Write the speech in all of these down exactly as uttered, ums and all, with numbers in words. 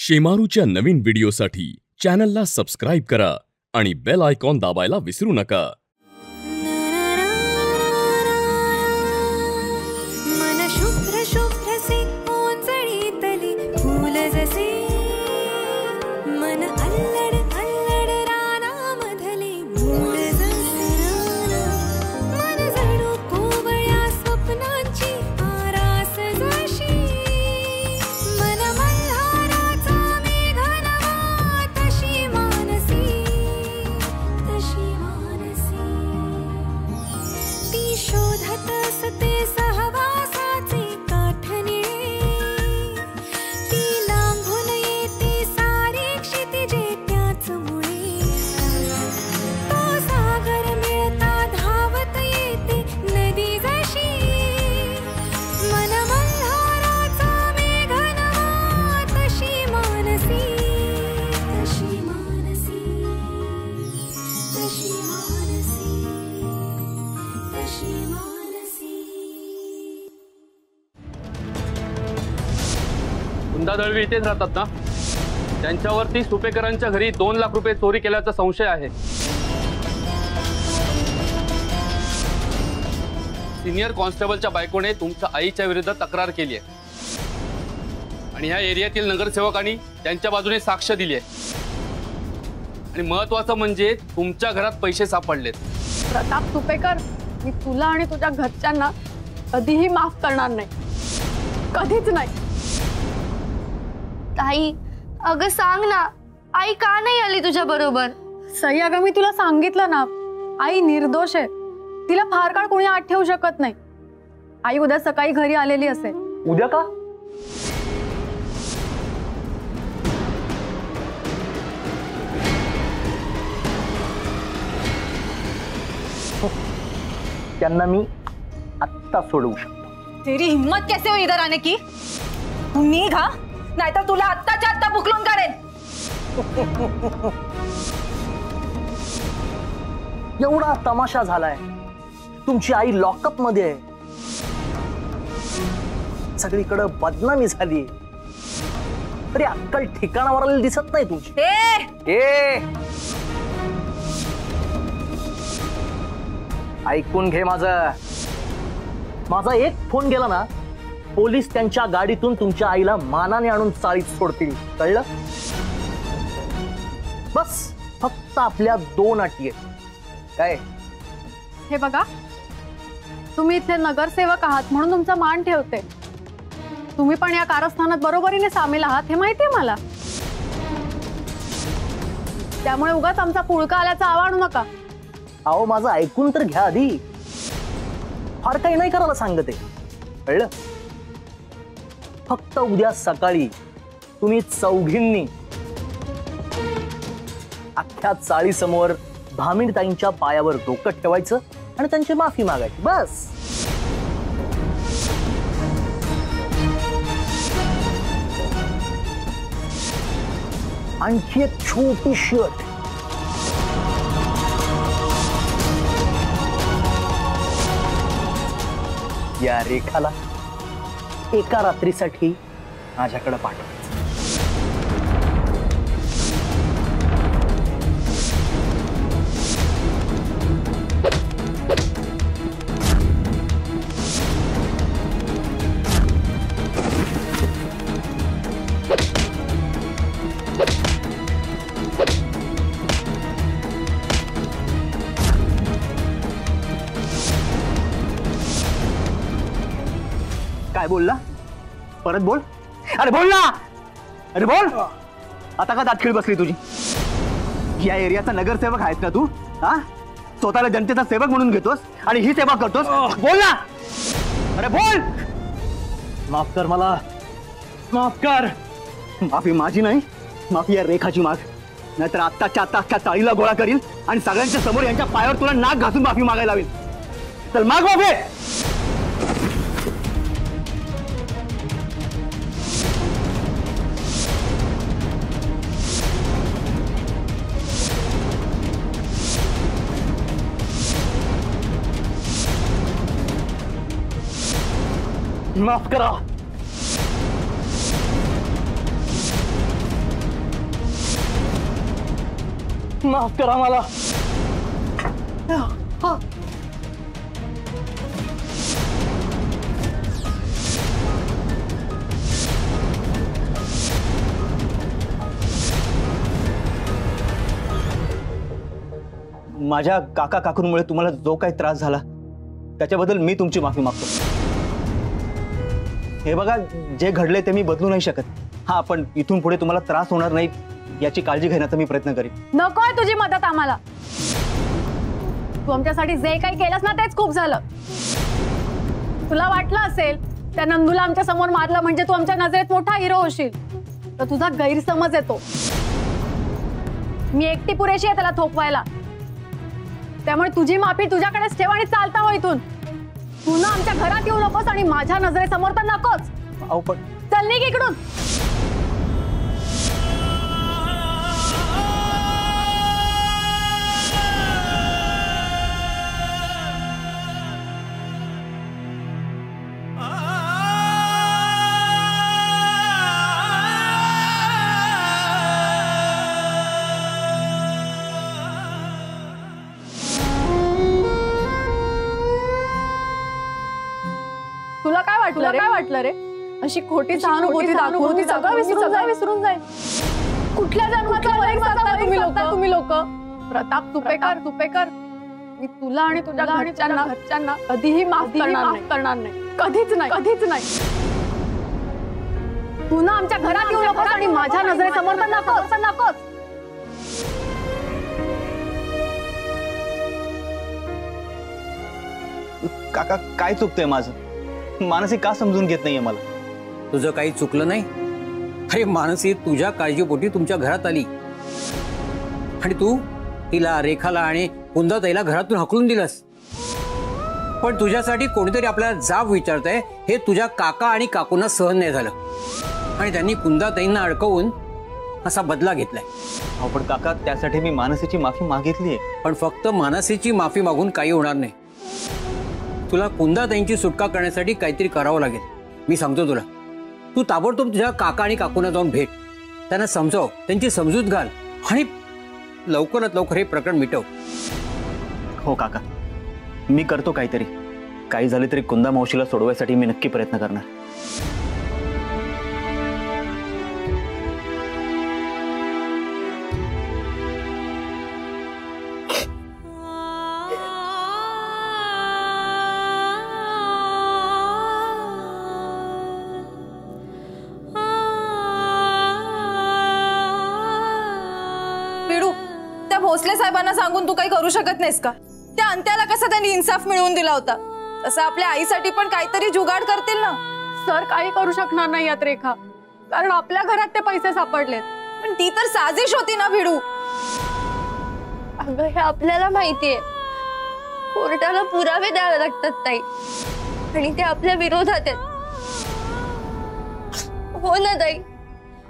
शेमारूच्या नवीन व्हिडिओसाठी चॅनलला सबस्क्राइब करा आणि बेल आयकॉन दाबायला विसरू नका। मन शुभ्र शुभ्र से ओंजळीतली फूल जसे मन अल्लड अल्लड रानामधले मूळ जसे मन जणू कोवळ्या स्वप्नांची आरास जशी शोधत असते सहवासाचे काठनिळे ती लांबून येते सारी क्षितिजे त्याच मुळे तो सागर मिळता धावत येते नदी जशी मन मल्हाराचा मेघनाद तशी मानसी तशी मानसी तशी मानसी Shemaroo गुंडा दळवी इथेच राहतात ना, त्यांच्यावरती सुपेकरांच्या घरी दोन लाख रुपये चोरी केल्याचा संशय आहे। सिनियर कॉन्स्टेबलच्या बायकोने तुमच्या आईच्या विरुद्ध तक्रार केली आहे आणि ह्या एरियातील नगरसेवकांनी त्यांच्या बाजूने साक्ष दिली आहे आणि महत्त्वाचं म्हणजे तुमच्या घरात पैसे सापडलेत। प्रताप सुपेकर, मी तुला आणि तुझ्या घरच्यांना कधीही माफ करणार नाही, कधीच नाही। ताई, अगं सांग ना, आई का नाही आली तुझ्या बरोबर? सई, अगं मी तुला सांगितलं ना, आई निर्दोष आहे, तिला फार काळ कोणी आत ठेवू शकत नाही। आई उद्या सकाळी घरी आलेली असेल। उद्या का? त्यांना मी आत्ता सोडवू शकतो। तेरी हिम्मत कैसे हुई इधर आने की? तू नीघ हा, नाहीतर तुला आत्ताच्या आत्ता बुकलून काढेन। एवढा तमाशा झालाय, तुमची आई लॉकअप मध्ये आहे, सगळीकडे बदनामी झाली, तरी अक्कल ठिकाणावर आलेली दिसत नाही तुझी। ए ए ऐकून घे, माझं माझा एक फोन गेला ना, पोलीस त्यांच्या गाडीतून तुमच्या आईला मानाने आणून चाळीत सोडतील, कळलं? बस फक्त आपल्या दोन अटी आहेत। काय हे बघा, तुम्ही इथले नगरसेवक आहात म्हणून तुमचा मान ठेवते, तुम्ही पण या कारस्थानात बरोबरीने सामील आहात हे माहिती आहे मला, त्यामुळे उगाच आमचा पुळका आल्याचा आवाज आणू नका। आओ, माझं ऐकून तर घ्या आधी, फार काही नाही करायला सांगते, कळलं? फक्त उद्या सकाळी तुम्ही चौघींनी अख्ख्या चाळीसमोर भामिनताईंच्या पायावर डोकं ठेवायचं आणि त्यांची माफी मागायची, बस। आणखी एक छोटी शर्ट या रेखाला एका रात्रीसाठी माझ्याकडे पाठव। काय बोलला? परत बोल। अरे बोल ना, अरे बोल। आता का दातखिळ बसली तुझी? या एरियाचा नगरसेवक आहेस ना तू, हा? स्वतःला जनतेचा सेवक म्हणून घेतोस आणि ही सेवा करतोस। बोल ना, अरे बोल। माफ कर मला, माफ कर। माफी माझी नाही, माफी या रेखाची माग, नाहीतर आत्ताच्या आत्ताच्या चाळीला गोळा करील आणि सगळ्यांच्या समोर यांच्या पायावर तुला नाक घासून माफी मागायला लावेल। चल माग माफी। माफ करा। माफ करा मला. माझ्या काका काकूंमुळे तुम्हाला जो काही त्रास झाला त्याच्याबद्दल मी तुमची माफी मागतो. हे बघा, जे घडले ते मी बदलू नाही शकत. हा, पण इथून पुढे तुम्हाला त्रास होणार नाही याची काळजी घेण्याचा मी प्रयत्न करीन. नकोय तुझी मदत आम्हाला. तू आमच्यासाठी जे काही केलंस ना तेच खूप झालं. तुला वाटलं असेल त्या नंदूला आमच्या समोर मारलं म्हणजे तू आमच्या नजरेत मोठा हिरो होशील, तर तुझा गैरसमज येतो. मी एकटी पुरेशी आहे त्याला थोपवायला. त्यामुळे तुझी माफी तुझ्याकडेच ठेव आणि चालता हो इथून. तू ना आमच्या घरात येऊ नकोस आणि माझ्या नजरेसमोर तर नकोच. अहो पण चल निघ इकडून. तुला काय वाटलं तुला काय वाटलं रे अशी खोटी सहानुभूती दाखवून सगळं विसरून जाईल विसरून जाईल कुठल्या जन्मात तुम्ही लोक. प्रताप तुपेकर तुपेकर मी तुला आणि तुझ्या घरच्यांना कधीही माफ करणार नाही. कधीच नाही कधीच नाही. तू ना आमच्या घरात येऊ नकोस आणि माझ्या नजरेसमोर तर नकोस नकोस. काका काय चुकतंय माझं? मानसी का समजून घेत नाहीये मला? तुझं काही चुकलं नाही. अरे मानसी तुझ्या काळजीपोटी तुमच्या घरात आली आणि तू तिला, रेखाला आणि कुंदा ताईला घरातून हकलून दिलंस. पण तुझ्यासाठी कोणीतरी आपल्याला जाब विचारतंय हे तुझ्या काका आणि काकूंना सहन नाही झालं आणि त्यांनी कुंदा ताईंना अडकवून असा बदला घेतलाय. हो पण काका, त्यासाठी मी मानसीची माफी मागितली आहे. पण फक्त मानसीची माफी मागून काही होणार नाही. तुला कुंदा ताईंची सुटका करण्यासाठी काहीतरी करावं लागेल. मी सांगतो तुला, तू ताबडतोब तुझ्या काका आणि काकूंना जाऊन भेट, त्यांना समजाव, त्यांची समजूत घाल आणि लवकरात लवकर हे प्रकरण मिटव. हो काका, मी करतो काहीतरी. काही झाले तरी कुंदा मावशीला सोडवायसाठी मी नक्की प्रयत्न करणार. भोसले साहेबांना सांगून तू काही करू शकत नाहीस का? त्या अंत्याला कसा त्यांनी इन्साफ मिळवून दिला होता, तसं आपल्या आईसाठी पण काहीतरी जुगाड करतील ना. सर काही करू शकणार नाही यात रेखा, कारण आपल्या घरात ते पैसे सापडलेत. पण ती तर साजिश होती ना भिडू. अगं हे आपल्याला माहितीये, कोर्टाला पुरावे द्यावे लागतात ताई, आणि ते आपल्या विरोधात आहेत. हो ना ताई,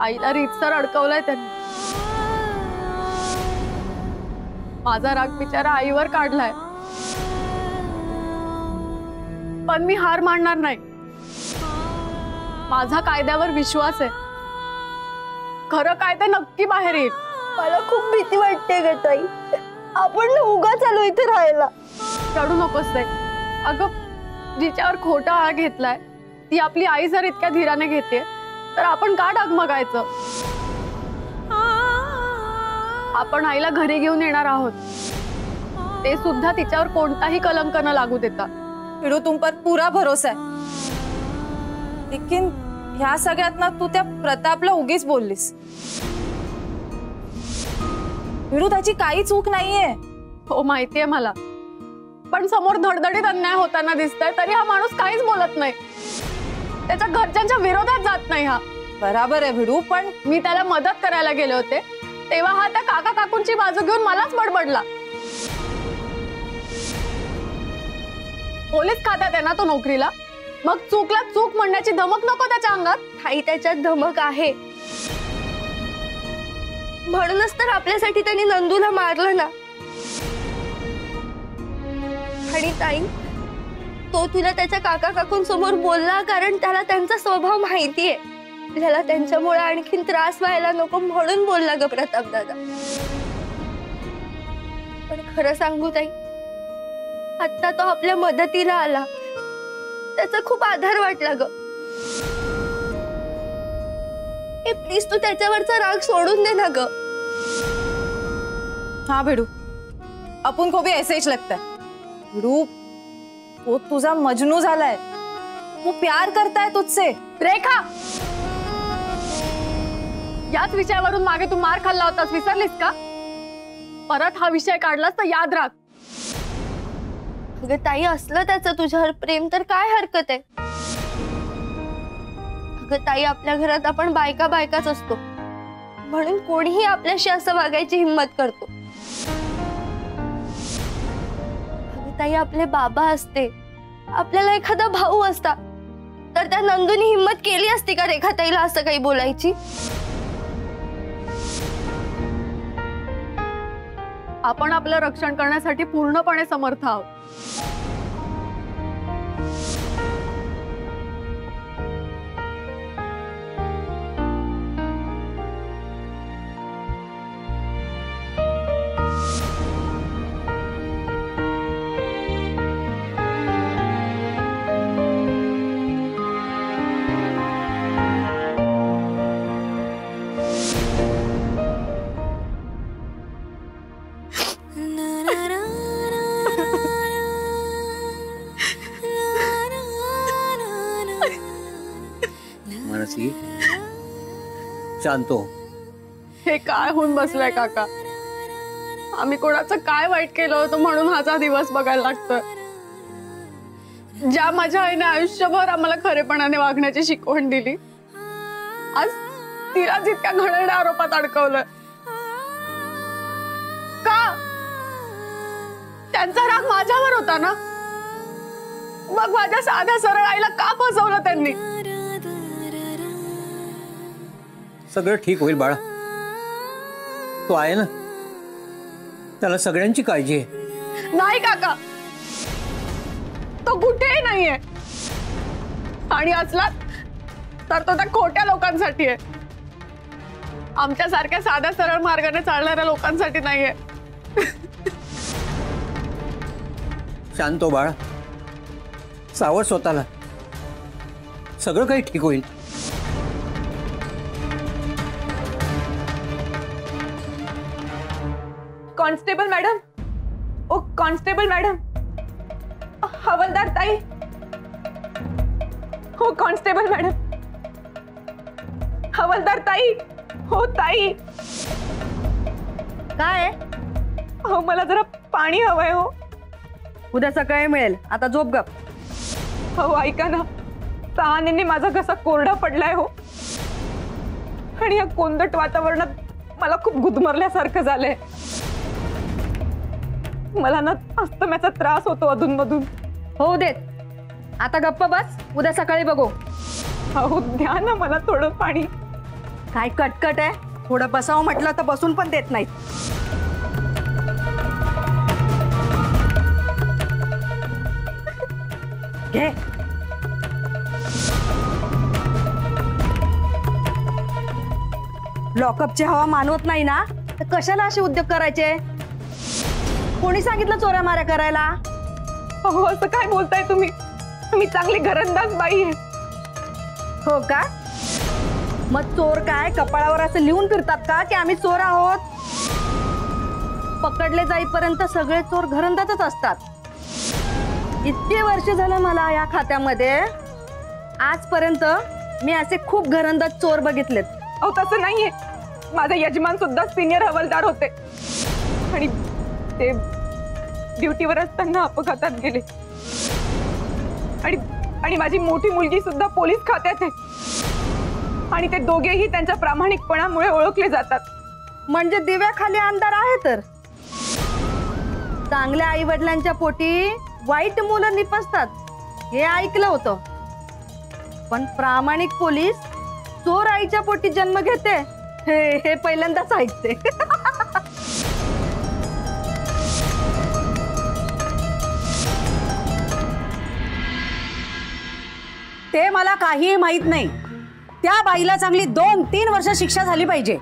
आईला रीतसर अडकवलाय त्यांनी. माझा राग बिचारा आईवर काढलाय, पण मी हार मानणार नाही. माझा कायद्यावर विश्वास आहे. खरं काय ते नक्की बाहेर येईल. मला खूप भीती वाटते ग ताई. आपण उगाच आलो इथे राहायला. रडू नकोस ताई. अगं जिच्यावर खोटा आळ घेतलाय ती आपली आई जर इतक्या धीराने घेते तर आपण का डगमगायचं? आपण आईला घरी घेऊन येणार आहोत, ते सुद्धा तिच्यावर कोणताही कलंक न लागू देता. पिडू तुम पर पूरा भरोसा आहे. लेकिन ह्या सगळ्यात ना तू त्या प्रतापला उगीच बोललीस. पिडू त्याची काही चूक नाहीये. हो माहितीये मला, पण समोर धडधडीत अन्याय होताना दिसतोय तरी हा माणूस काहीच बोलत नाही, त्याच्या घरच्यांच्या विरोधात जात नाही. हा बराबर आहे भिडू, पण मी त्याला मदत करायला गेले होते तेव्हा हा त्या काका काकूंची बाजू घेऊन मलाच बडबडला. पोलीस खात्यात आहे ना तो नोकरीला, मग चूकला चूक म्हणण्याची धमक नको त्याच्या अंगात. काही त्याच्यात धमक आहे म्हणूनच तर आपल्यासाठी त्यांनी नंदूला मारलं ना. आणि ताई तो तुला त्याच्या काका काकूंसमोर बोलला कारण त्याला त्यांचा स्वभाव माहितीये. त्याला त्यांच्यामुळे आणखीन त्रास व्हायला नको म्हणून बोलला ग प्रताप दादा. पण खरं सांगू ताई, आता तो आपल्या मदतीला आला, त्याचा खूप आधार वाटला ग। ए प्लीज तू त्याच्यावरचा राग सोडून दे ना ग। हाँ भिडू, अपन को भी ऐसे ही लगता है। भिडू, वो तुझा मजनू झाला है, वो प्यार करता है तुझसे। रेखा, याच विषयावरून मागे तू मार खाल्ला होतास, विसरलीस का? परत हा विषय काढलास तर याद राख। अगं ताई, असलं त्याचं तुझ्यावर प्रेम तर काय हरकत आहे? अगं ताई, आपल्या घरात आपण बायका बायकाच असतो, म्हणून कोणीही आपल्याशी असं वागायची हिंमत करतो। अगं ताई, आपले बाबा असते, आपल्याला एखादा भाऊ असता तर त्या नंदूनी हिंमत केली असती का रेखा ताईला असं काही बोलायची? आपण आपलं रक्षण करण्यासाठी पूर्णपणे समर्थ आहोत। शांतो, हे काय होऊन बसलाय काका? आम्ही कोणाचं काय वाईट केलं होतं म्हणून हाचा दिवस बघायला लागतं? ज्या माझ्या आईने आयुष्यभर आम्हाला खरेपणाने वागण्याची शिकवण दिली, आज तिला जितक्या घडलेल्या आरोपात अडकवलं का? त्यांचा राग माझ्यावर होता ना, मग माझ्या साध्या सरळ आईला का फसवलं त्यांनी? सगळं ठीक होईल बाळा, तो आहे ना, त्याला सगळ्यांची काळजी आहे। नाही काका, तो कुठेही नाहीये, आणि असला तर तो त्या खोट्या लोकांसाठी आहे, आमच्यासारख्या साध्या सरळ मार्गाने चालणाऱ्या लोकांसाठी नाहीये। शांत हो बाळा, सावध स्वतःला, सगळं काही ठीक होईल। कॉन्स्टेबल मॅडम, ओ कॉन्स्टेबल मॅडम, हवलदार ताई, हो कॉन्स्टेबल मॅडम, हवलदार ताई, हो ताई। काय? हो मला जरा पाणी हवंय हो। उद्या सकाळी मिळेल, आता झोप गप। हो ऐका ना, तहानेने माझा घसा कोरडा पडलाय हो, आणि या कोंदट वातावरणात मला खूप गुदमरल्यासारखं झालंय। मला ना अस्तम्याचा त्रास होतो अधूनमधून। हो देत, आता गप्प बस, उद्या सकाळी बघू। हो द्या ना मला थोडं पाणी। काय कटकट आहे? थोडं बसावं म्हटलं तर बसून पण देत नाही। घे, लॉकअपची हवा मानवत नाही ना तर कशाला असे उद्योग करायचे? कोणी सांगितलं चोऱ्या माऱ्या करायला? हो असं काय बोलताय तुम्ही? मी चांगली घरंदाज बाई आहे। हो का? मग चोर काय कपाळावर असं लिहून फिरतात का की आम्ही चोर आहोत? पकडले जाईपर्यंत सगळे चोर घरंदाजच असतात। इतके वर्ष झालं मला या खात्यामध्ये, आजपर्यंत मी असे खूप घरंदाज चोर बघितलेत। अहो तसं नाहीये, माझे यजमान सुद्धा सिनियर हवालदार होते, आणि ते ड्युटीवर असताना अपघातात गेले, आणि आणि माझी मोठी मुलगी सुद्धा पोलीस खात्यात आहे, आणि ते दोघेही त्यांच्या प्रामाणिकपणामुळे ओळखले जातात। म्हणजे दिव्याखाली अंधार आहे तर? चांगल्या आई वडिलांच्या पोटी वाईट मुलं निपजतात हे ऐकलं होतं, पण प्रामाणिक पोलीस चोर आईच्या पोटी जन्म घेते हे हे पहिल्यांदाच ऐकते। ते मला काही माहित नाही, त्या बाईला चांगली दोन तीन वर्ष शिक्षा झाली पाहिजे।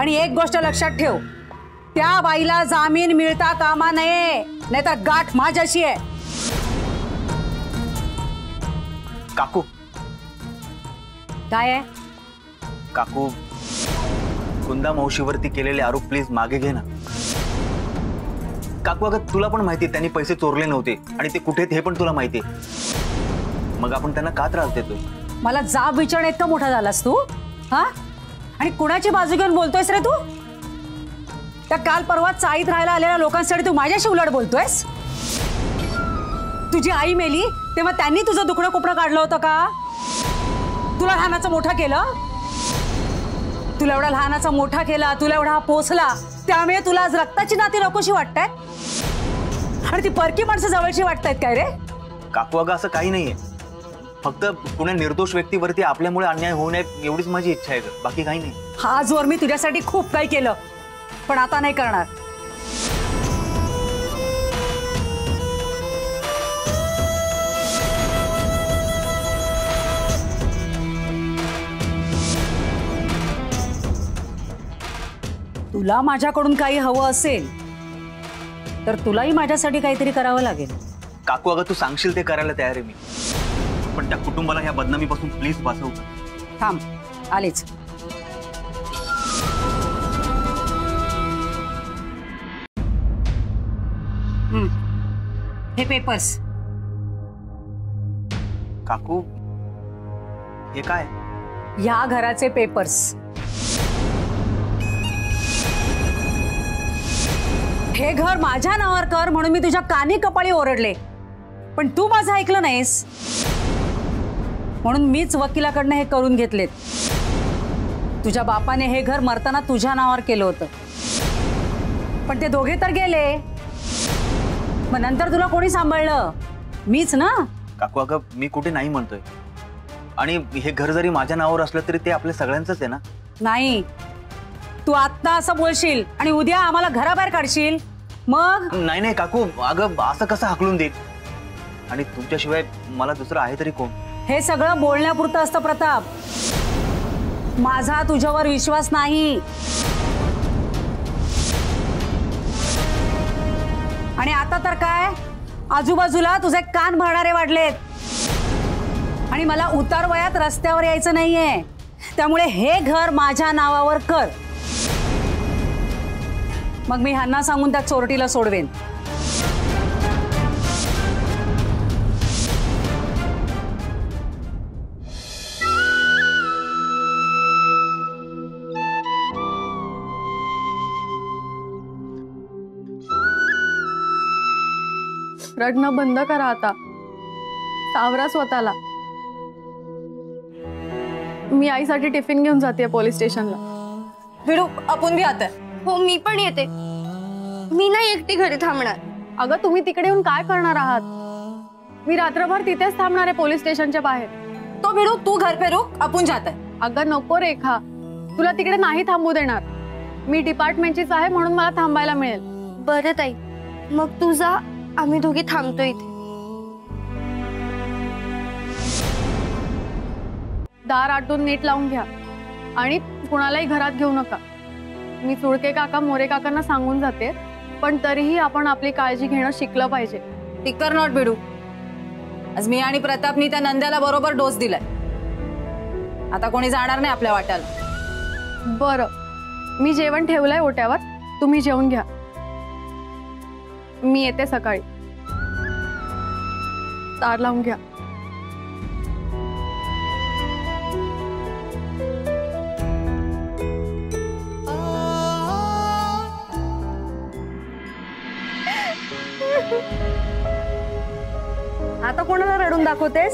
आणि एक गोष्ट लक्षात ठेव, त्या बाईला जामीन मिळता कामा नये, नाहीतर गाठ माझ्याशी आहे. काकू काय आहे? काकू, कुंदा मावशीवरती केलेले आरोप प्लीज मागे घे ना. काकू अगं तुला पण माहिती त्यांनी पैसे चोरले नव्हते आणि ते कुठे हे पण तुला माहिती, मग आपण त्यांना का त्रास देतोय? मला जाब विचारणे इतका मोठा झालास तू हा? आणि कुणाची बाजू घेऊन बोलतोयस रे तू? त्या काल परवा चाळीत राहायला आलेल्या लोकांसाठी तू माझ्याशी उलट बोलतोयस? तुझी आई मेली तेव्हा त्यांनी तुझं दुखणं कुपडं काढलं होतं का? तुला लहानाचं मोठं केलं, तुला एवढा लहानाचा मोठा केला, तुला एवढा पोचला, त्यामुळे तुला आज रक्ताची नाती नकोशी वाटतायत आणि ती परकी माणसं जवळची वाटतायत काय रे? काकू अगं असं काही नाहीये, फक्त कुणा निर्दोष व्यक्तीवरती आपल्यामुळे अन्याय होऊ नये एवढीच माझी इच्छा आहे, बाकी काही नाही. आजवर मी तुझ्यासाठी खूप काही केलं पण आता नाही करणार. तुला माझ्याकडून काही हवं असेल तर तुलाही माझ्यासाठी काहीतरी करावं लागेल. काकू अगं तू सांगशील ते करायला तयार आहे मी, पण त्या कुटुंबाला ह्या बदनामीपासून प्लीज वाचव. थांब, आलेच. हे पेपर्स. काकू हे काय? ह्या घराचे पेपर्स. हे घर माझ्या नावावर कर म्हणून मी तुझ्या कानी कपाळी ओरडले, पण तू माझं ऐकलं नाहीस म्हणून मीच वकिलाकडनं हे करून घेतलेत. तुझ्या बापाने हे घर मरताना तुझ्या नावावर केलं होतं, पण ते दोघे तर गेले, मग नंतर तुला कोणी सांभाळलं? मीच ना. काकू अगं मी कुठे नाही म्हणतोय, आणि हे घर जरी माझ्या नावावर असलं तरी ते आपल्या सगळ्यांचंच आहे ना. नाही, तू आत्ता असं बोलशील आणि उद्या आम्हाला घराबाहेर काढशील मग. नाही नाही काकू, अगं असं कसं हाकलून देत, आणि तुमच्याशिवाय मला दुसरं आहे तरी कोण? हे सगळं बोलण्यापुरतं असतं प्रताप. माझा तुझ्यावर विश्वास नाही, आणि आता तर काय आजूबाजूला तुझे कान भरणारे वाढलेत, आणि मला उतार वयात रस्त्यावर यायचं नाहीये, त्यामुळे हे घर माझ्या नावावर कर, मग मी ह्यांना सांगून त्या चोरटीला सोडवेन. रडणं बंद करा आता, सावरा स्वतःला. मी आईसाठी टिफिन घेऊन जाते पोलीस स्टेशनला. भिडू आपण भी आता. हो मी पण येते, मी नाही एकटी घरी थांबणार. अगं तुम्ही तिकडे येऊन काय करणार आहात? मी रात्रभर तिथेच थांबणार आहे पोलीस स्टेशनच्या बाहेर. तो भिडू तू घर पे रुक, आपण जात आहे. अगं नको रेखा, तुला तिकडे नाही थांबू देणार. मी डिपार्टमेंटचीच आहे म्हणून मला थांबायला मिळेल. बरं ताई, मग तू जा, आम्ही दोघी थांबतो इथे. दार आटून नीट लावून घ्या आणि कुणालाही घरात घेऊ नका. मी सुळके काका मोरे काकांना सांगून जाते, पण तरीही आपण आपली काळजी घेणं शिकलं पाहिजे. टिकर नॉट भिडू, आज मी आणि प्रतापनी त्या नंद्याला बरोबर डोस दिलाय, आता कोणी जाणार नाही आपल्या वाट्याला. बरं, मी जेवण ठेवलंय ओट्यावर, तुम्ही जेवून घ्या. मी येते सकाळी. तार लावून घ्या. आता कोणाला रडून दाखवतेस?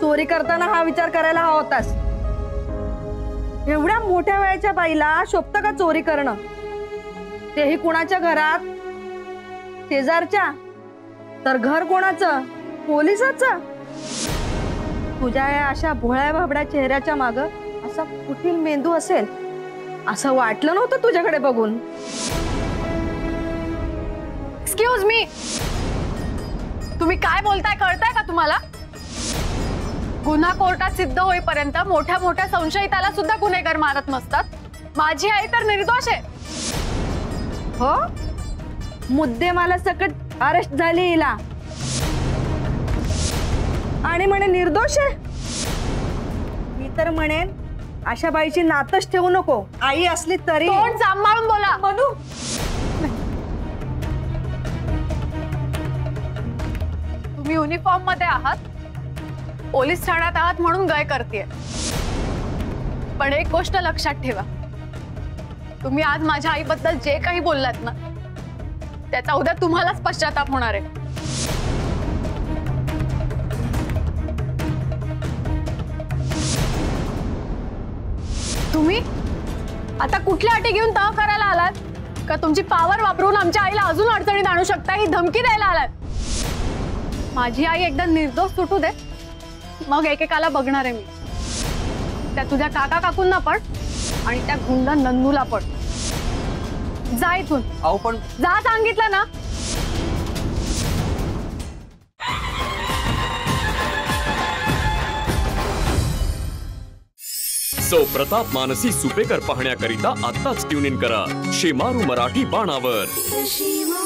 चोरी करताना हा विचार करायला हवा होतास. एवढ्या मोठ्या वयाच्या बाईला शोभतं का चोरी करणं? तेही कुणाच्या घरात? शेजारच्या. तर घर कोणाचं? पोलिसाचं. तुझ्या या अशा भोळ्या भाबड्या चेहऱ्याच्या माग असा कुठील मेंदू असेल असं वाटलं नव्हतं तुझ्याकडे बघून. एक्सक्यूज मी, तुम्ही काय बोलताय कळताय का तुम्हाला? गुन्हा कोर्टात सिद्ध होईपर्यंत मोठ्या मोठ्या संशयिताला सुद्धा गुन्हेगार मारत नसतात, माझी आई तर निर्दोष आहे हो, मुद्देमाला सकट अरेस्ट झाली हिला आणि म्हणे निर्दोष आहे। मी तर म्हणेन अशा बाईची नातच ठेवू नको, आई असली तरी तोंड जाम मारून बोला। मनू तुम्ही युनिफॉर्म मध्ये आहात, पोलीस ठाण्यात आहात म्हणून गय करते, पण एक गोष्ट लक्षात ठेवा, तुम्ही आज माझ्या आईबद्दल जे काही बोललात ना त्याचा उद्या तुम्हालाच पश्चाताप होणार आहे। तुम्ही आता कुठल्या अटी घेऊन तह करायला आलात का? तुमची पावर वापरून आमच्या आईला अजून अडचणीत आणू शकता ही धमकी द्यायला आलात? माझी आई एकदा निर्दोष सुटू दे, मग एकेकाला बघणार आहे मी, त्या तुझ्या काका काकूंना पण आणि त्या गुंड नंदूला पण। जा इथून, जा, सांगितलं ना। सौ प्रताप मानसी सुपेकर पाहण्याकरिता आत्ताच ट्यून इन करा शेमारू मराठी बाणावर।